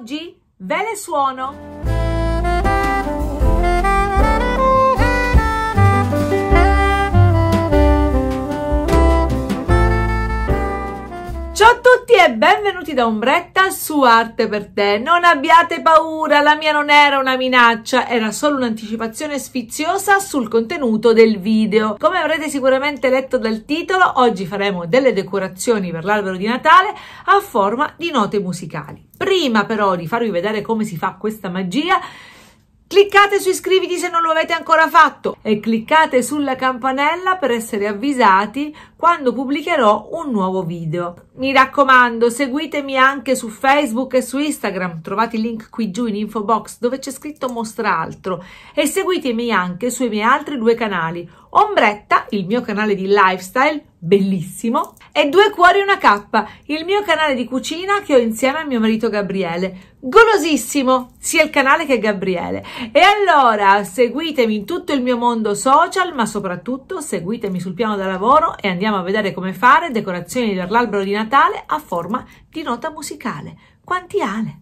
oggi ve le suono! Ciao a tutti e benvenuti da Ombretta su Arte per te. Non abbiate paura, la mia non era una minaccia, era solo un'anticipazione sfiziosa sul contenuto del video. Come avrete sicuramente letto dal titolo, oggi faremo delle decorazioni per l'albero di Natale a forma di note musicali. Prima però di farvi vedere come si fa questa magia, cliccate su iscriviti se non lo avete ancora fatto e cliccate sulla campanella per essere avvisati quando pubblicherò un nuovo video. Mi raccomando, seguitemi anche su Facebook e su Instagram, trovate il link qui giù in info box dove c'è scritto mostra altro, e seguitemi anche sui miei altri due canali, Ombretta, il mio canale di lifestyle, bellissimo, e Due Cuori Una K, il mio canale di cucina che ho insieme a mio marito Gabriele, golosissimo, sia il canale che Gabriele. E allora seguitemi in tutto il mio mondo social, ma soprattutto seguitemi sul piano da lavoro e andiamo a vedere come fare decorazioni per l'albero di Natale a forma di nota musicale. Quanti ale!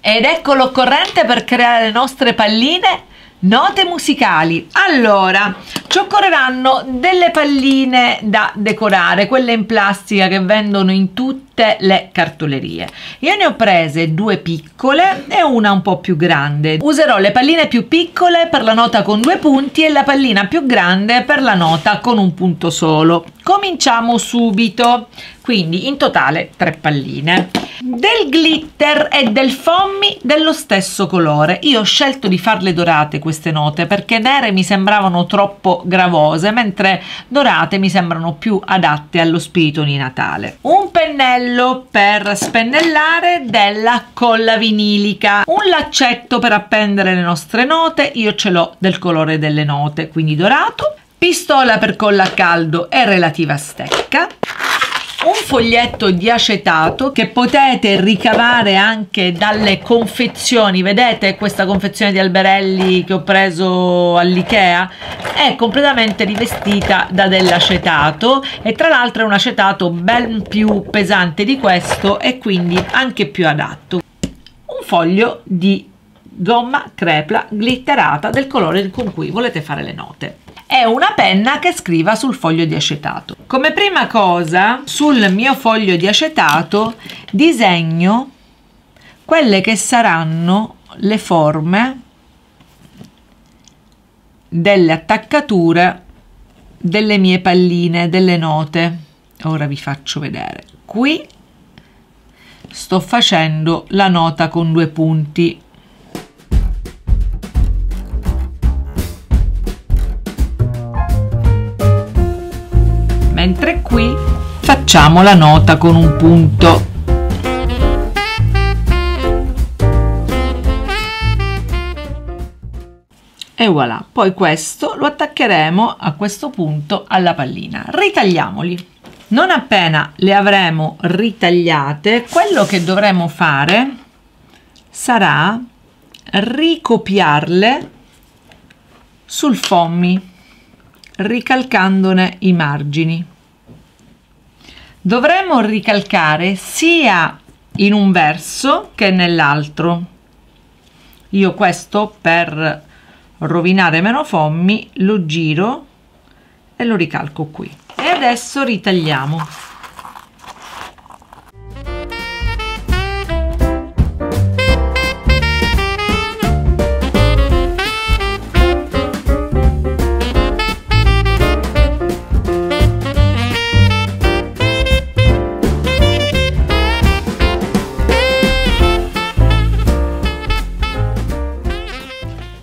Ed ecco l'occorrente per creare le nostre palline note musicali. Allora, ci occorreranno delle palline da decorare, quelle in plastica che vendono in tutte le cartolerie. Io ne ho prese due piccole e una un po' più grande. Userò le palline più piccole per la nota con due punti e la pallina più grande per la nota con un punto solo. Cominciamo subito, quindi in totale tre palline. Del glitter e del foamy dello stesso colore. Io ho scelto di farle dorate queste note perché nere mi sembravano troppo gravose, mentre dorate mi sembrano più adatte allo spirito di Natale. Un pennello per spennellare della colla vinilica, un laccetto per appendere le nostre note, io ce l'ho del colore delle note, quindi dorato, pistola per colla a caldo e relativa stecca, un foglietto di acetato che potete ricavare anche dalle confezioni. Vedete questa confezione di alberelli che ho preso all'IKEA? È completamente rivestita da dell'acetato e tra l'altro è un acetato ben più pesante di questo e quindi anche più adatto. Un foglio di gomma crepla glitterata del colore con cui volete fare le note. È una penna che scriva sul foglio di acetato. Come prima cosa, sul mio foglio di acetato disegno quelle che saranno le forme delle attaccature delle mie palline, delle note. Ora vi faccio vedere. Qui sto facendo la nota con due punti. Mentre qui facciamo la nota con un punto. E voilà, poi questo lo attaccheremo a questo punto alla pallina. Ritagliamoli. Non appena le avremo ritagliate, quello che dovremo fare sarà ricopiarle sul foamy, ricalcandone i margini. Dovremo ricalcare sia in un verso che nell'altro. Io questo, per rovinare meno foamy, lo giro e lo ricalco qui. E adesso ritagliamo.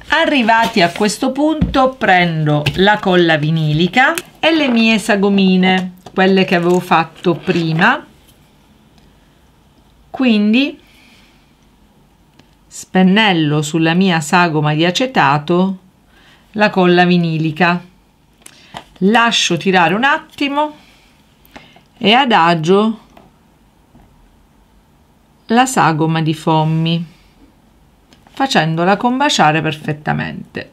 Arrivati a questo punto prendo la colla vinilica e le mie sagomine, quelle che avevo fatto prima, quindi spennello sulla mia sagoma di acetato la colla vinilica, lascio tirare un attimo e adagio la sagoma di foamy, facendola combaciare perfettamente.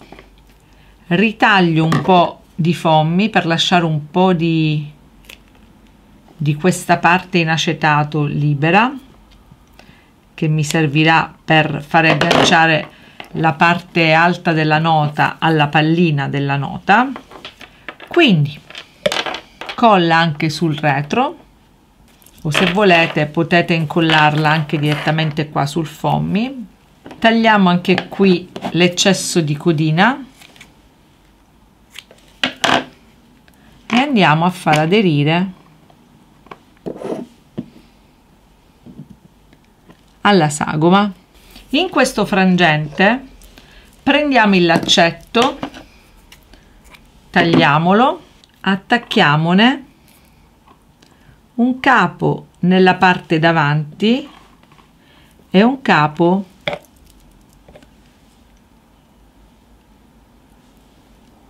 Ritaglio un po' di foamy per lasciare un po' di questa parte in acetato libera, che mi servirà per fare agganciare la parte alta della nota alla pallina della nota. Quindi colla anche sul retro, o se volete potete incollarla anche direttamente qua sul foamy. Tagliamo anche qui l'eccesso di codina e andiamo a far aderire alla sagoma. In questo frangente prendiamo il laccetto, tagliamolo, attacchiamone un capo nella parte davanti e un capo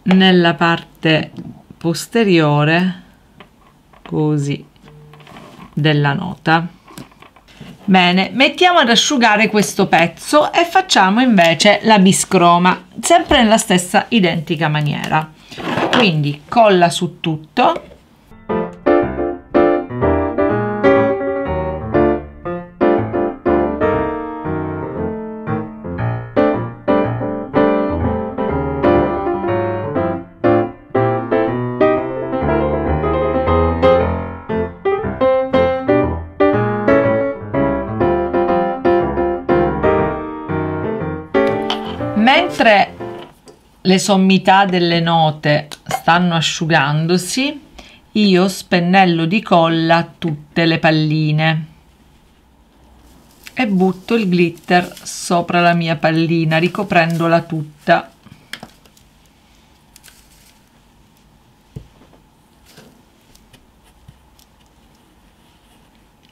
nella parte posteriore, così, della nota. Bene, mettiamo ad asciugare questo pezzo e facciamo invece la biscroma, sempre nella stessa identica maniera. Quindi colla su tutto. Mentre le sommità delle note stanno asciugandosi, io spennello di colla tutte le palline e butto il glitter sopra la mia pallina, ricoprendola tutta.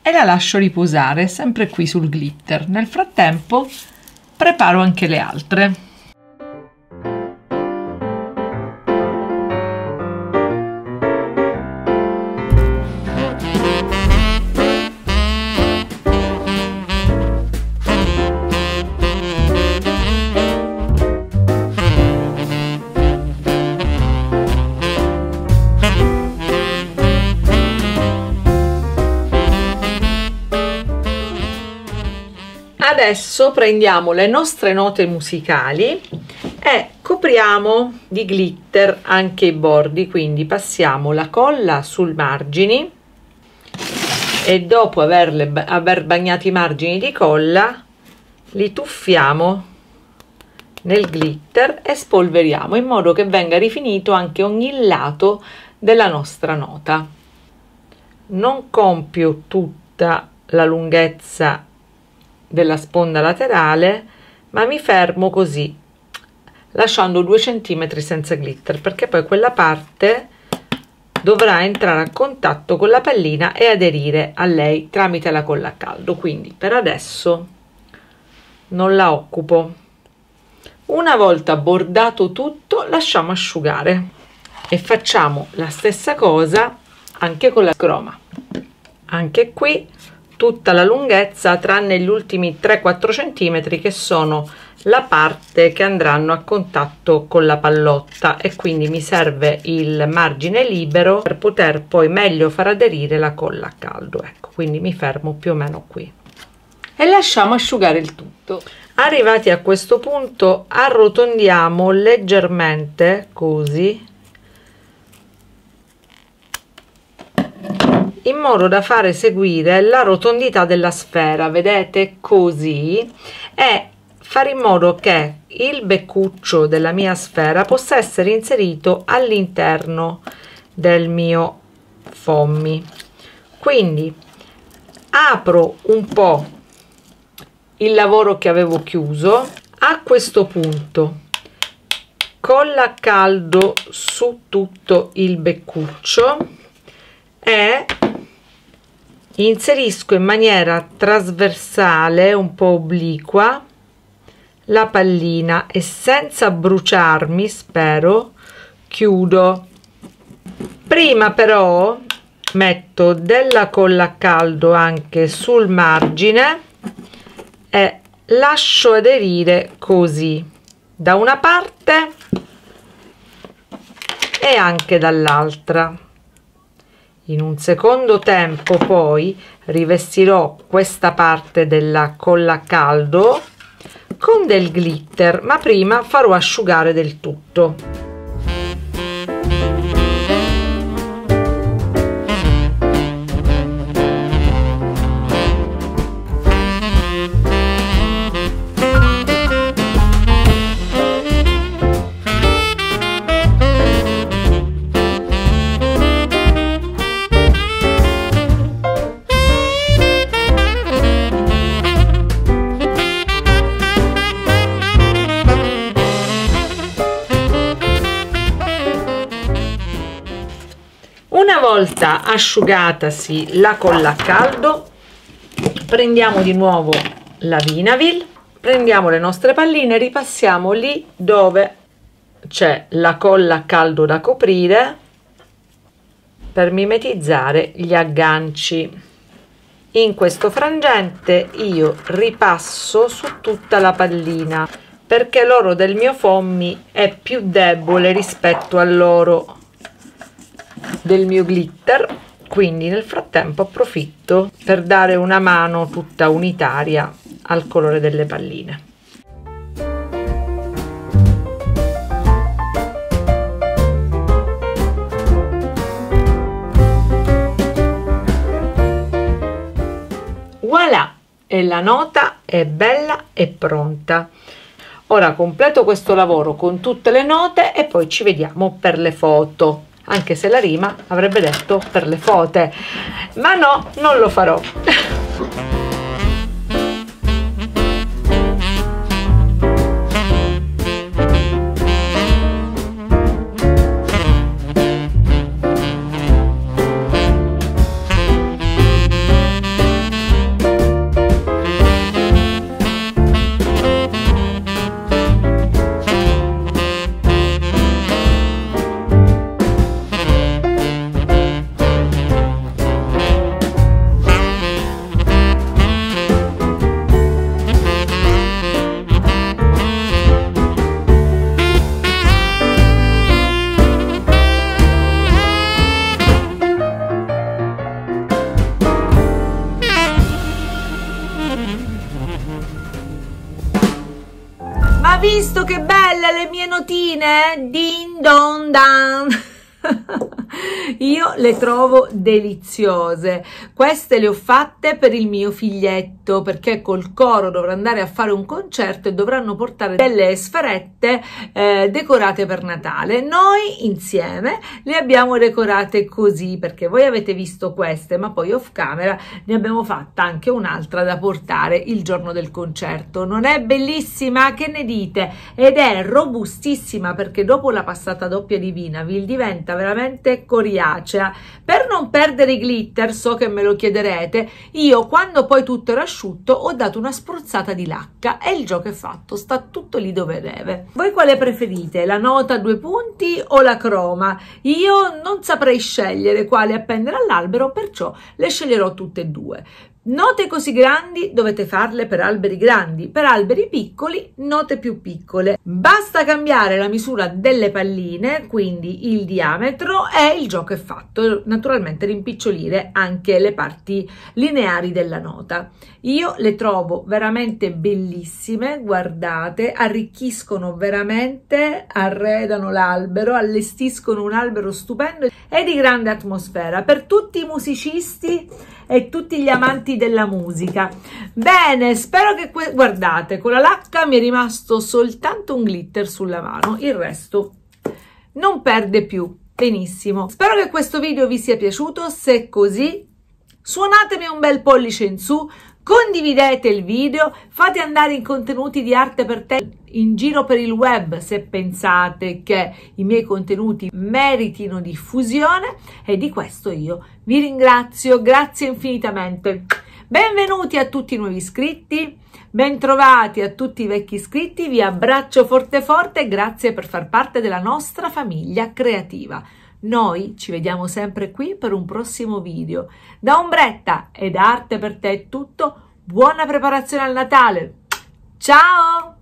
E la lascio riposare sempre qui sul glitter. Nel frattempo preparo anche le altre. Adesso prendiamo le nostre note musicali e copriamo di glitter anche i bordi, quindi passiamo la colla sui margini e dopo aver bagnato i margini di colla li tuffiamo nel glitter e spolveriamo in modo che venga rifinito anche ogni lato della nostra nota. Non compio tutta la lunghezza della sponda laterale, ma mi fermo così, lasciando 2 centimetri senza glitter, perché poi quella parte dovrà entrare a contatto con la pallina e aderire a lei tramite la colla a caldo. Quindi per adesso non la occupo. Una volta bordato tutto, lasciamo asciugare e facciamo la stessa cosa anche con la croma. Anche qui tutta la lunghezza tranne gli ultimi 3-4 centimetri, che sono la parte che andranno a contatto con la pallotta, e quindi mi serve il margine libero per poter poi meglio far aderire la colla a caldo. Ecco, quindi mi fermo più o meno qui e lasciamo asciugare il tutto. Arrivati a questo punto arrotondiamo leggermente così, in modo da far eseguire la rotondità della sfera, vedete, così, e fare in modo che il beccuccio della mia sfera possa essere inserito all'interno del mio foamy. Quindi apro un po' il lavoro che avevo chiuso. A questo punto colla a caldo su tutto il beccuccio e inserisco in maniera trasversale, un po' obliqua, la pallina e, senza bruciarmi spero, chiudo. Prima però metto della colla a caldo anche sul margine e lascio aderire così da una parte e anche dall'altra, In un secondo tempo poi rivestirò questa parte della colla a caldo con del glitter, ma prima farò asciugare del tutto. Asciugatasi la colla a caldo, prendiamo di nuovo la Vinavil, prendiamo le nostre palline e ripassiamo lì dove c'è la colla a caldo da coprire per mimetizzare gli agganci. In questo frangente io ripasso su tutta la pallina perché l'oro del mio Fommy è più debole rispetto all'oro del mio glitter, quindi nel frattempo approfitto per dare una mano tutta unitaria al colore delle palline. Voilà! E la nota è bella e pronta. Ora completo questo lavoro con tutte le note e poi ci vediamo per le foto. Anche se la rima avrebbe detto per le fote, ma no, non lo farò. Visto che belle le mie notine? Din don dan! Io le trovo deliziose. Queste le ho fatte per il mio figlietto, perché col coro dovrà andare a fare un concerto e dovranno portare delle sferette decorate per Natale. Noi insieme le abbiamo decorate così, perché voi avete visto queste, ma poi off camera ne abbiamo fatta anche un'altra da portare il giorno del concerto. Non è bellissima? Che ne dite? Ed è robustissima, perché dopo la passata doppia di Vinavil diventa veramente coriacea. Per non perdere i glitter, so che me lo chiederete, io quando poi tutto era asciutto ho dato una spruzzata di lacca e il gioco è fatto, sta tutto lì dove deve. Voi quale preferite? La nota a due punti o la croma? Io non saprei scegliere quale appendere all'albero, perciò le sceglierò tutte e due. Note così grandi dovete farle per alberi grandi, per alberi piccoli note più piccole. Basta cambiare la misura delle palline, quindi il diametro, e il gioco è fatto. Naturalmente rimpicciolire anche le parti lineari della nota. Io le trovo veramente bellissime, guardate, arricchiscono veramente, arredano l'albero, allestiscono un albero stupendo e di grande atmosfera per tutti i musicisti e tutti gli amanti della musica. Bene, spero che guardate, con la lacca mi è rimasto soltanto un glitter sulla mano, il resto non perde più. Benissimo, spero che questo video vi sia piaciuto. Se è così, suonatemi un bel pollice in su, condividete il video, fate andare i contenuti di Arte per te in giro per il web se pensate che i miei contenuti meritino diffusione, e di questo io vi ringrazio, grazie infinitamente. Benvenuti a tutti i nuovi iscritti, bentrovati a tutti i vecchi iscritti, vi abbraccio forte forte e grazie per far parte della nostra famiglia creativa. Noi ci vediamo sempre qui per un prossimo video. Da Ombretta ed Arte per te è tutto, buona preparazione al Natale, ciao!